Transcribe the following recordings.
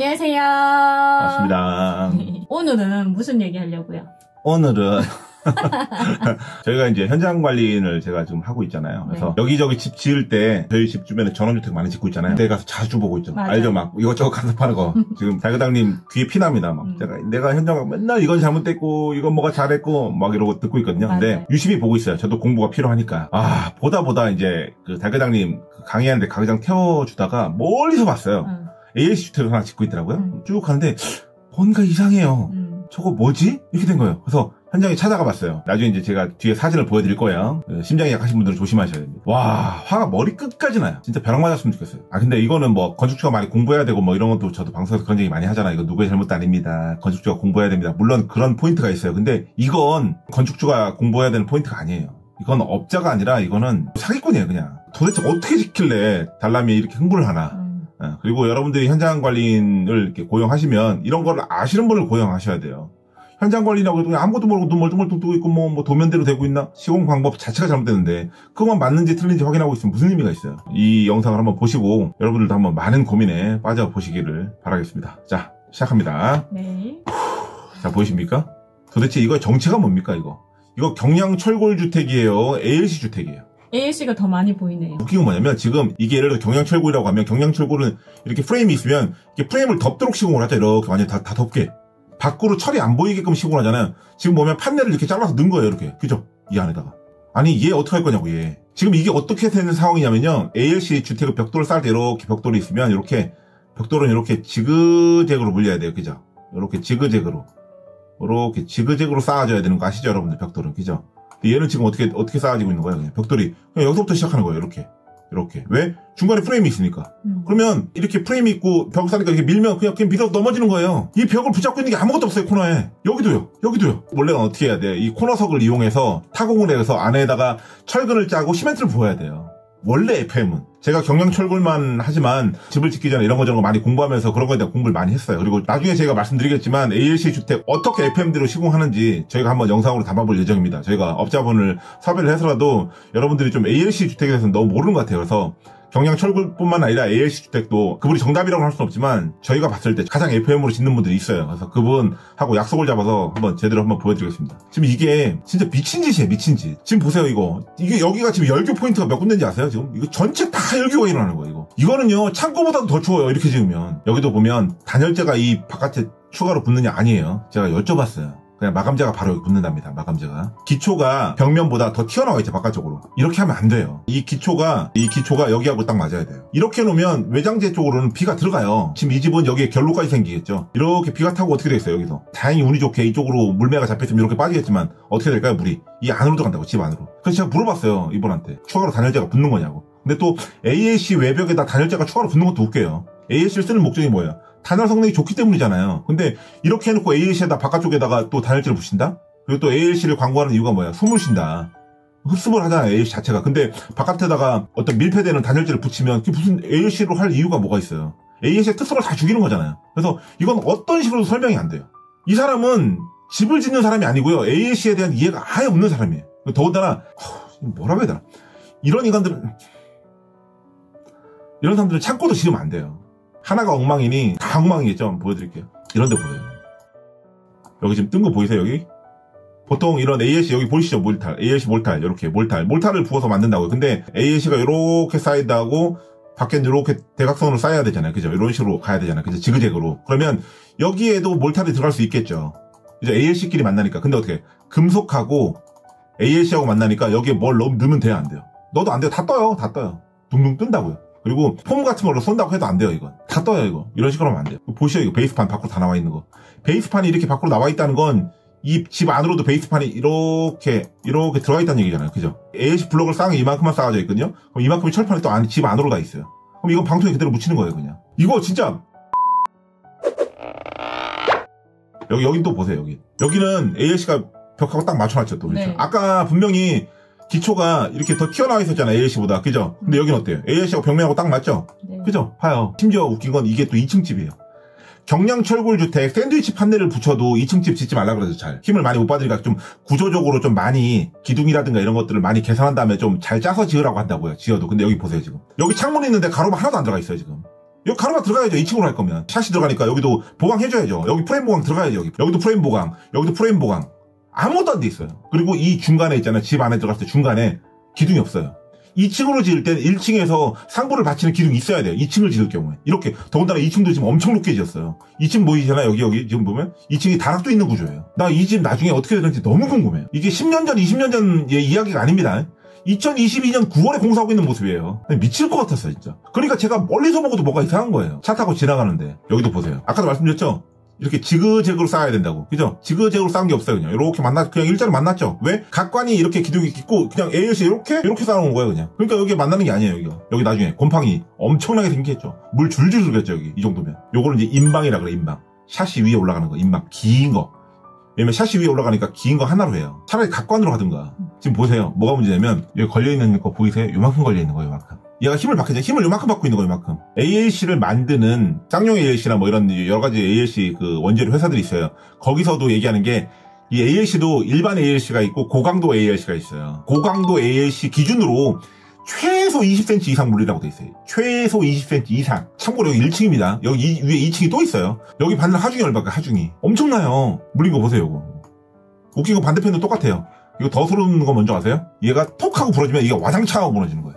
안녕하세요. 반갑습니다. 오늘은 무슨 얘기 하려고요? 오늘은 저희가 이제 현장 관리를 제가 지금 하고 있잖아요. 그래서 네. 여기저기 집 지을 때 저희 집 주변에 전원주택 많이 짓고 있잖아요. 그때 가서 자주 보고 있죠. 맞아요. 알죠? 막 이것저것 간섭하는 거. 지금 달그닥님 귀에 피납니다. 막 내가 현장 맨날 이건 잘못됐고 이건 뭐가 잘했고 막 이러고 듣고 있거든요. 맞아요. 근데 유심히 보고 있어요. 저도 공부가 필요하니까. 아 보다 이제 그 달그닥님 강의하는데 강의장 태워주다가 멀리서 봤어요. ALC 주택을 하나 짓고 있더라고요. 쭉 가는데 뭔가 이상해요. 저거 뭐지? 이렇게 된 거예요. 그래서 현장에 찾아가 봤어요. 나중에 이제 제가 뒤에 사진을 보여드릴 거예요. 심장이 약하신 분들은 조심하셔야 됩니다. 와, 화가 머리 끝까지 나요. 진짜 벼락 맞았으면 좋겠어요. 아, 근데 이거는 뭐 건축주가 많이 공부해야 되고 뭐 이런 것도 저도 방송에서 그런 얘기 많이 하잖아요. 이거 누구의 잘못도 아닙니다. 건축주가 공부해야 됩니다. 물론 그런 포인트가 있어요. 근데 이건 건축주가 공부해야 되는 포인트가 아니에요. 이건 업자가 아니라 이거는 사기꾼이에요, 그냥. 도대체 어떻게 지킬래? 달람이 이렇게 흥분을 하나. 그리고 여러분들이 현장 관리인을 이렇게 고용하시면 이런 거를 아시는 분을 고용하셔야 돼요. 현장 관리라고 해도 아무것도 모르고 눈 멀뚱멀뚱 뜨고 있고 뭐 도면대로 되고 있나? 시공 방법 자체가 잘못되는데 그것만 맞는지 틀린지 확인하고 있으면 무슨 의미가 있어요? 이 영상을 한번 보시고 여러분들도 한번 많은 고민에 빠져보시기를 바라겠습니다. 자, 시작합니다. 네. 자, 보이십니까? 도대체 이거 정체가 뭡니까, 이거? 이거 경량 철골 주택이에요? ALC 주택이에요? ALC가 더 많이 보이네요. 웃긴 건 뭐냐면 지금 이게 예를 들어 경량철골이라고 하면 경량철골은 이렇게 프레임이 있으면 이렇게 프레임을 덮도록 시공을 하죠. 이렇게 완전히 다 덮게. 밖으로 철이 안 보이게끔 시공을 하잖아요. 지금 보면 판넬을 이렇게 잘라서 넣은 거예요. 이렇게. 그죠? 이 안에다가. 아니 얘 어떻게 할 거냐고 얘. 지금 이게 어떻게 되는 상황이냐면요. ALC 주택의 벽돌을 쌓을 때 이렇게 벽돌이 있으면 이렇게 벽돌은 이렇게 지그재그로 물려야 돼요. 그죠? 이렇게 지그재그로. 이렇게 지그재그로 쌓아줘야 되는 거 아시죠? 여러분들 벽돌은. 그죠? 얘는 지금 어떻게 쌓아지고 있는 거야? 그냥 벽돌이 그냥 여기서부터 시작하는 거예요. 이렇게 왜? 중간에 프레임이 있으니까. 그러면 이렇게 프레임이 있고 벽 쌓으니까 이렇게 밀면 그냥 밀어서 넘어지는 거예요. 이 벽을 붙잡고 있는 게 아무것도 없어요. 코너에. 여기도요. 원래는 어떻게 해야 돼요? 이 코너석을 이용해서 타공을 해서 안에다가 철근을 짜고 시멘트를 부어야 돼요. 원래 FM은 제가 경량철골만 하지만 집을 짓기 전에 이런 거 저런 거 많이 공부하면서 그런 거에 대한 공부를 많이 했어요. 그리고 나중에 제가 말씀드리겠지만 ALC 주택 어떻게 FM대로 시공하는지 저희가 한번 영상으로 담아볼 예정입니다. 저희가 업자분을 섭외를 해서라도 여러분들이 좀 ALC 주택에 대해서는 너무 모르는 것 같아요. 그래서 경량철골뿐만 아니라 ALC 주택도 그분이 정답이라고 할 수는 없지만 저희가 봤을 때 가장 FM으로 짓는 분들이 있어요. 그래서 그분하고 약속을 잡아서 한번 제대로 한번 보여드리겠습니다. 지금 이게 진짜 미친 짓이에요. 미친 짓. 지금 보세요 이거. 이게 여기가 지금 열교 포인트가 몇 군데인지 아세요? 지금 이거 전체 다 열교가 일어나는 거예요. 이거는요 창고보다도 더 추워요. 이렇게 지으면. 여기도 보면 단열재가 이 바깥에 추가로 붙느냐 아니에요. 제가 여쭤봤어요. 그냥 마감재가 바로 여기 붙는답니다. 마감재가. 기초가 벽면보다 더 튀어나와 있죠. 바깥쪽으로. 이렇게 하면 안 돼요. 이 기초가 여기하고 딱 맞아야 돼요. 이렇게 놓으면 외장재 쪽으로는 비가 들어가요. 지금 이 집은 여기에 결로까지 생기겠죠. 이렇게 비가 타고 어떻게 되겠어요. 여기서. 다행히 운이 좋게 이쪽으로 물매가 잡혔으면 이렇게 빠지겠지만 어떻게 될까요? 물이. 이 안으로 들어간다고. 집 안으로. 그래서 제가 물어봤어요. 이분한테. 추가로 단열재가 붙는 거냐고. 근데 또 ALC 외벽에다 단열재가 추가로 붙는 것도 웃겨요. ALC를 쓰는 목적이 뭐예요? 단열 성능이 좋기 때문이잖아요. 근데 이렇게 해놓고 ALC에다 바깥쪽에다가 또 단열재를 붙인다? 그리고 또 ALC를 광고하는 이유가 뭐야? 숨을 쉰다. 흡수를 하잖아요. ALC 자체가. 근데 바깥에다가 어떤 밀폐되는 단열재를 붙이면 그게 무슨 ALC로 할 이유가 뭐가 있어요? ALC의 특성을 다 죽이는 거잖아요. 그래서 이건 어떤 식으로도 설명이 안 돼요. 이 사람은 집을 짓는 사람이 아니고요. ALC에 대한 이해가 아예 없는 사람이에요. 더군다나 뭐라고 해야 되나? 이런 사람들은 창고도 지으면 안 돼요. 하나가 엉망이니 다 엉망이겠죠. 한번 보여드릴게요. 이런데 보여요. 여기 지금 뜬 거 보이세요? 여기? 보통 이런 ALC 여기 보이시죠? 몰탈. ALC 몰탈. 이렇게 몰탈. 몰탈을 부어서 만든다고요. 근데 ALC가 이렇게 사이드하고 밖엔 이렇게 대각선으로 쌓여야 되잖아요. 그죠? 이런 식으로 가야 되잖아요. 그죠? 지그재그로. 그러면 여기에도 몰탈이 들어갈 수 있겠죠. 이제 ALC끼리 만나니까. 근데 어떻게? 금속하고 ALC하고 만나니까 여기에 뭘 넣으면 돼요? 안 돼요? 넣어도 안 돼요. 다 떠요. 다 떠요. 둥둥 뜬다고요. 그리고 폼 같은 걸로 쏜다고 해도 안 돼요. 이건 다 떠요. 이거 이런 식으로 하면 안 돼요. 보시죠. 이거 베이스판 밖으로 다 나와 있는 거. 베이스판이 이렇게 밖으로 나와 있다는 건 이 집 안으로도 베이스판이 이렇게 들어가 있다는 얘기잖아요. 그죠? ALC 블록을 쌓은 게 이만큼만 쌓아져 있거든요. 그럼 이만큼의 철판이 또 집 안으로 다 있어요. 그럼 이건 방통에 그대로 묻히는 거예요. 그냥 이거 진짜 여기 또 보세요. 여기는 ALC가 벽하고 딱 맞춰놨죠. 또 네. 아까 분명히 기초가 이렇게 더 튀어나와 있었잖아, ALC보다. 그죠? 근데 여긴 어때요? ALC하고 벽면하고 딱 맞죠? 네. 그죠? 봐요. 심지어 웃긴 건 이게 또 2층 집이에요. 경량 철골 주택 샌드위치 판넬을 붙여도 2층 집 짓지 말라 그래서 잘. 힘을 많이 못 받으니까 좀 구조적으로 좀 많이 기둥이라든가 이런 것들을 많이 계산한 다음에 좀 잘 짜서 지으라고 한다고요. 지어도. 근데 여기 보세요, 지금. 여기 창문이 있는데 가로막 하나도 안 들어가 있어요, 지금. 여기 가로가 들어가야죠. 2층으로 할 거면. 샷이 들어가니까 여기도 보강해줘야죠. 여기 프레임 보강 들어가야죠. 여기도 프레임 보강, 여기도 프레임 보강. 아무것도 안 돼 있어요. 그리고 이 중간에 있잖아요. 집 안에 들어갔을 때 중간에 기둥이 없어요. 2층으로 지을 땐 1층에서 상부를 받치는 기둥이 있어야 돼요. 2층을 지을 경우에. 이렇게 더군다나 2층도 지금 엄청 높게 지었어요. 2층 보이잖아요. 여기 지금 보면 2층이 다락도 있는 구조예요. 나 이 집 나중에 어떻게 되는지 너무 궁금해요. 이게 10년 전 20년 전의 이야기가 아닙니다. 2022년 9월에 공사하고 있는 모습이에요. 미칠 것 같았어요 진짜. 그러니까 제가 멀리서 보고도 뭐가 이상한 거예요. 차 타고 지나가는데. 여기도 보세요. 아까도 말씀드렸죠? 이렇게 지그재그로 쌓아야 된다고. 그죠? 지그재그로 쌓은 게 없어요. 그냥 이렇게 그냥 일자로 만났죠. 왜? 각관이 이렇게 기둥이 있고 그냥 ALC 이렇게 쌓아놓은 거예요 그냥. 그러니까 여기 만나는 게 아니에요 여기가. 여기 나중에 곰팡이 엄청나게 생기겠죠. 물 줄줄 줄겠죠 여기. 이 정도면. 요거는 이제 인방이라 그래 인방. 샷이 위에 올라가는 거 인방. 긴 거. 왜냐면 샷이 위에 올라가니까 긴 거 하나로 해요. 차라리 각관으로 하든가. 지금 보세요. 뭐가 문제냐면 여기 걸려있는 거 보이세요? 요만큼 걸려있는 거예요 요만큼. 얘가 힘을 받겠죠. 힘을 요만큼 받고 있는 거예요, 요만큼. ALC를 만드는, 쌍용 ALC나 뭐 이런 여러가지 ALC 그 원재료 회사들이 있어요. 거기서도 얘기하는 게, 이 ALC도 일반 ALC가 있고, 고강도 ALC가 있어요. 고강도 ALC 기준으로 최소 20cm 이상 물리라고 돼 있어요. 최소 20cm 이상. 참고로 여기 1층입니다. 여기 위에 2층이 또 있어요. 여기 반을 하중이 얼마일까, 하중이. 엄청나요. 물린 거 보세요, 이거. 웃긴 거 반대편도 똑같아요. 이거 더 소름돋는 거 뭔지 아세요? 얘가 톡 하고 부러지면 이게 와장창 하고 무너지는 거예요.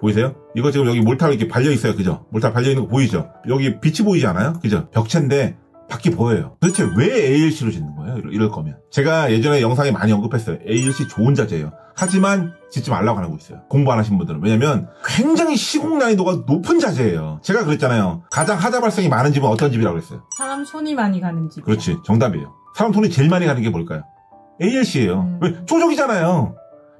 보이세요? 이거 지금 여기 몰타가 이렇게 발려있어요. 그죠? 몰타 발려있는 거 보이죠? 여기 빛이 보이지 않아요? 그죠? 벽체인데 밖이 보여요. 도대체 왜 ALC로 짓는 거예요? 이럴 거면. 제가 예전에 영상에 많이 언급했어요. ALC 좋은 자재예요. 하지만 짓지 말라고 안 하고 있어요. 공부 안 하신 분들은. 왜냐면 굉장히 시공 난이도가 높은 자재예요. 제가 그랬잖아요. 가장 하자 발생이 많은 집은 어떤 집이라고 그랬어요? 사람 손이 많이 가는 집. 그렇지. 정답이에요. 사람 손이 제일 많이 가는 게 뭘까요? ALC예요. 왜? 쪼적이잖아요.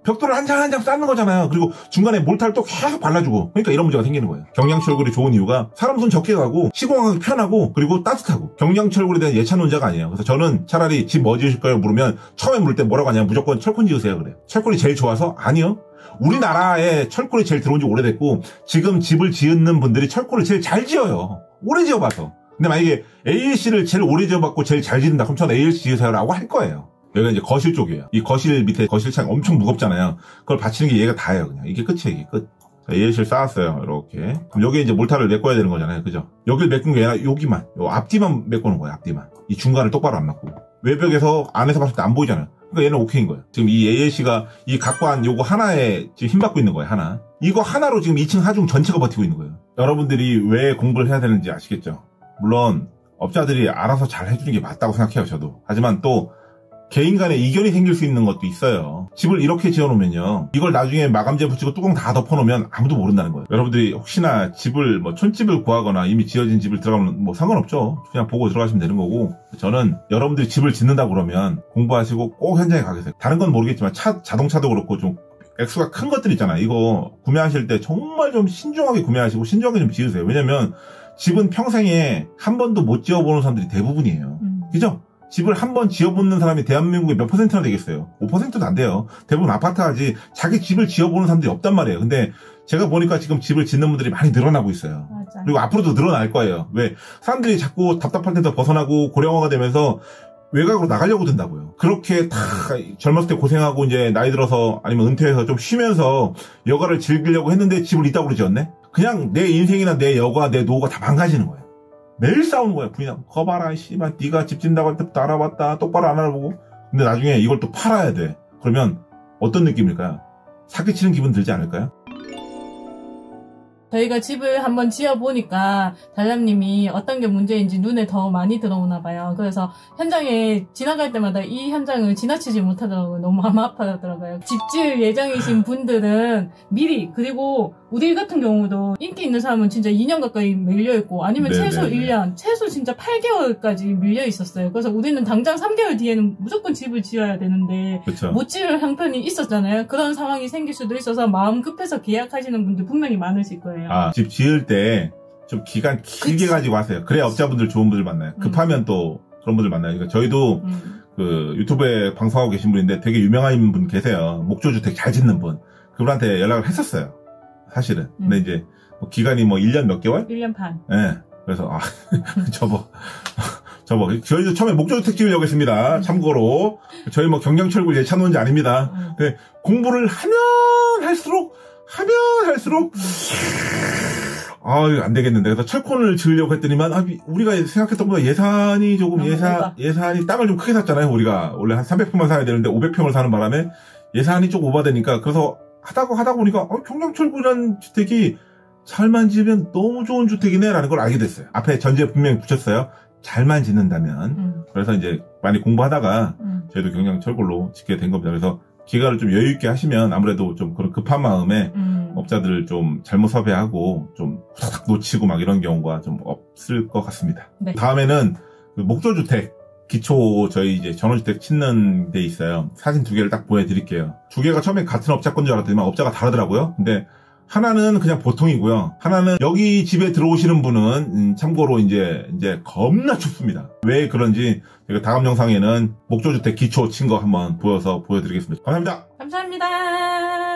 벽돌을 한 장 한 장 쌓는 거잖아요. 그리고 중간에 몰타를 또 계속 발라주고. 그러니까 이런 문제가 생기는 거예요. 경량철 골이 좋은 이유가 사람 손 적게 가고 시공하기 편하고 그리고 따뜻하고. 경량철 골에 대한 예찬 논자가 아니에요. 그래서 저는 차라리 집 뭐 지으실까요? 물으면 처음에 물을 때 뭐라고 하냐면 무조건 철권 지으세요 그래요. 철권이 제일 좋아서? 아니요. 우리나라에 철권이 제일 들어온 지 오래됐고 지금 집을 짓는 분들이 철권을 제일 잘 지어요. 오래 지어봐서. 근데 만약에 ALC를 제일 오래 지어봤고 제일 잘 짓는다. 그럼 저는 ALC 지으세요라고 할 거예요. 여기가 이제 거실 쪽이에요. 이 거실 밑에 거실창 엄청 무겁잖아요. 그걸 받치는 게 얘가 다예요. 그냥 이게 끝이에요. 이게 끝. 자, ALC를 쌓았어요. 이렇게. 그럼 여기에 이제 몰타를 메꿔야 되는 거잖아요. 그죠? 여기를 메꾼 게 아니라 여기만. 요 앞뒤만 메꾸는 거예요. 앞뒤만. 이 중간을 똑바로 안 메꾸고. 외벽에서 안에서 봤을 때 안 보이잖아요. 그러니까 얘는 오케이인 거예요. 지금 이 ALC가 이 각관 요거 하나에 지금 힘 받고 있는 거예요. 하나. 이거 하나로 지금 2층 하중 전체가 버티고 있는 거예요. 여러분들이 왜 공부를 해야 되는지 아시겠죠? 물론 업자들이 알아서 잘 해주는 게 맞다고 생각해요. 저도. 하지만 또 개인 간에 이견이 생길 수 있는 것도 있어요. 집을 이렇게 지어놓으면요. 이걸 나중에 마감재 붙이고 뚜껑 다 덮어놓으면 아무도 모른다는 거예요. 여러분들이 혹시나 집을 뭐 촌집을 구하거나 이미 지어진 집을 들어가면 뭐 상관없죠. 그냥 보고 들어가시면 되는 거고. 저는 여러분들이 집을 짓는다 그러면 공부하시고 꼭 현장에 가 계세요. 다른 건 모르겠지만 자동차도 그렇고 좀 액수가 큰 것들 있잖아요. 이거 구매하실 때 정말 좀 신중하게 구매하시고 신중하게 좀 지으세요. 왜냐면 집은 평생에 한 번도 못 지어보는 사람들이 대부분이에요. 그죠? 집을 한번 지어보는 사람이 대한민국에 몇 퍼센트나 되겠어요? 5%도 안 돼요. 대부분 아파트 하지 자기 집을 지어보는 사람들이 없단 말이에요. 근데 제가 보니까 지금 집을 짓는 분들이 많이 늘어나고 있어요. 맞아. 그리고 앞으로도 늘어날 거예요. 왜? 사람들이 자꾸 답답할 때도 벗어나고 고령화가 되면서 외곽으로 나가려고 든다고요. 그렇게 다 젊었을 때 고생하고 이제 나이 들어서 아니면 은퇴해서 좀 쉬면서 여가를 즐기려고 했는데 집을 이따구로 지었네? 그냥 내 인생이나 내 여가, 내 노후가 다 망가지는 거예요. 매일 싸우는 거야. 부인하고 거봐라 씨발 네가 집 짓는다고 할 때부터 알아봤다. 똑바로 안 알아보고. 근데 나중에 이걸 또 팔아야 돼. 그러면 어떤 느낌일까요? 사기치는 기분 들지 않을까요? 저희가 집을 한번 지어보니까 달람님이 어떤 게 문제인지 눈에 더 많이 들어오나 봐요. 그래서 현장에 지나갈 때마다 이 현장을 지나치지 못하더라고요. 너무 마음 아파하더라고요. 집 지을 예정이신 분들은 미리, 그리고 우리 같은 경우도 인기 있는 사람은 진짜 2년 가까이 밀려있고 아니면 네네네. 최소 1년, 최소 진짜 8개월까지 밀려있었어요. 그래서 우리는 당장 3개월 뒤에는 무조건 집을 지어야 되는데 그쵸. 못 지을 형편이 있었잖아요. 그런 상황이 생길 수도 있어서 마음 급해서 계약하시는 분들 분명히 많으실 거예요. 아, 집 지을 때 좀 기간 길게 그치. 가지고 하세요. 그래야 업자분들 좋은 분들 만나요. 급하면 또 그런 분들 만나요. 그러니까 저희도 그 유튜브에 방송하고 계신 분인데 되게 유명한 분 계세요. 목조주택 잘 짓는 분. 그분한테 연락을 했었어요. 사실은. 근데 이제 뭐 기간이 뭐 1년 몇 개월? 1년 반. 예. 네. 그래서 아 저거 저희도 처음에 목조주택 지으려고 했습니다. 참고로 저희 뭐 경량철골 예찬 논자 아닙니다. 공부를 하면 할수록 하면 할수록 아, 안 되겠는데. 그래서 철권을 지으려고 했더니만, 아, 우리가 생각했던 것보다 예산이 조금, 예산이 땅을 좀 크게 샀잖아요. 우리가 원래 한 300평만 사야 되는데 500평을 사는 바람에 예산이 좀 오버되니까, 그래서 하다 보니까, 경량철구라는 주택이 잘만 지으면 너무 좋은 주택이네 라는 걸 알게 됐어요. 앞에 전제 분명히 붙였어요. 잘만 짓는다면. 그래서 이제 많이 공부하다가 저희도 경량철구로 짓게 된 겁니다. 그래서 기간을 좀 여유있게 하시면 아무래도 좀 그런 급한 마음에 업자들을 좀 잘못 섭외하고 좀 후다닥 놓치고 막 이런 경우가 좀 없을 것 같습니다. 네. 다음에는 그 목조주택 기초 저희 이제 전원주택 짓는 데 있어요. 사진 두 개를 딱 보여드릴게요. 두 개가 처음에 같은 업자 건 줄 알았더니만 업자가 다르더라고요. 근데 하나는 그냥 보통이고요. 하나는 여기 집에 들어오시는 분은 참고로 이제 겁나 춥습니다. 왜 그런지 제가 다음 영상에는 목조주택 기초 친 거 한번 보여드리겠습니다. 감사합니다. 감사합니다.